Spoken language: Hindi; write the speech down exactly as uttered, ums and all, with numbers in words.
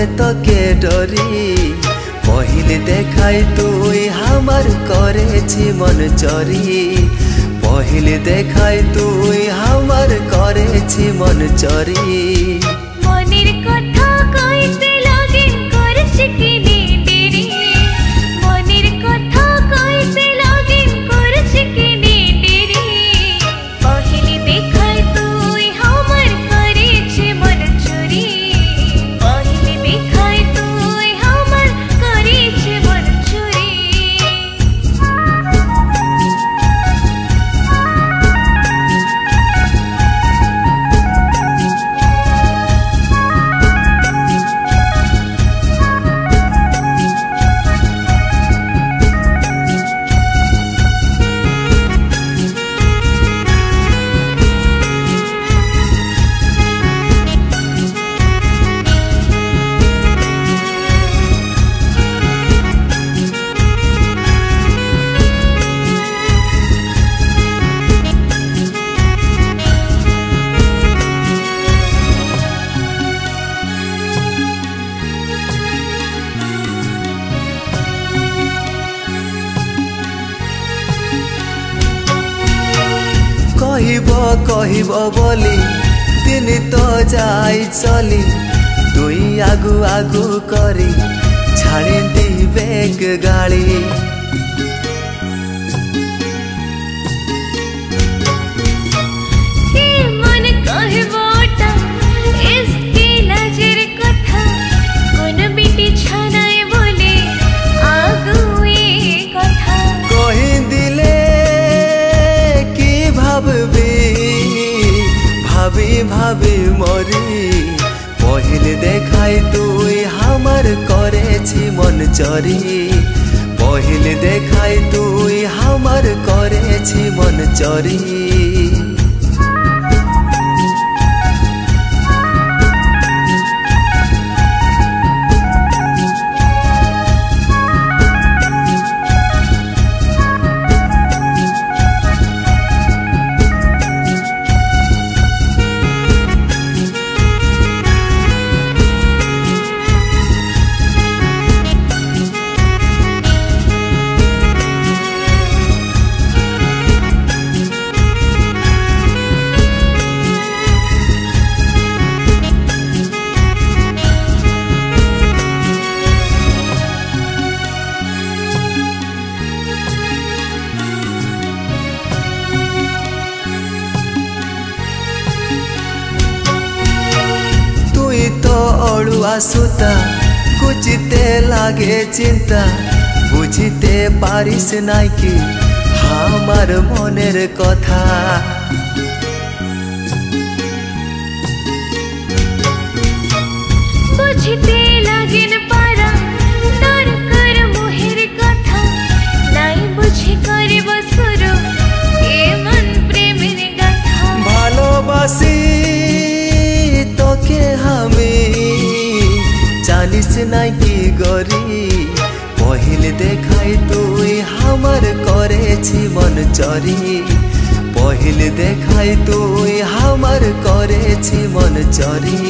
से तो के डोरी पहिले देखाई तुई हमार करे छी मन चोरी। पहिले देखाई तुई हमार करे छी मन चोरी। कहिबो कहिबो बोली दिन तो जाई चली तुई आगु आगु करी छाड़ी दी बेग गाड़ी। भाभी भाभी मोरी पहिले देखाई तुई हमार करे छी मन चोरी। पहिले देखाई तुई हमार करे छी मन चोरी। अड़ुआ सुता कुछते लागे चिंता बुझते पारिस नाई कि हमार मनेर कथा। बुझते लागिन पारा तोर कर मोहेर कथा नाई बुझे करबो सुरू ए मन प्रेमेर गाथा। भालोबासी तोके हमें जानिस नाई कि गरी। पहिले देखाई तुई हमार करे छी मन चोरी। पहिले देखाई तुई हमार करे छी मन चोरी।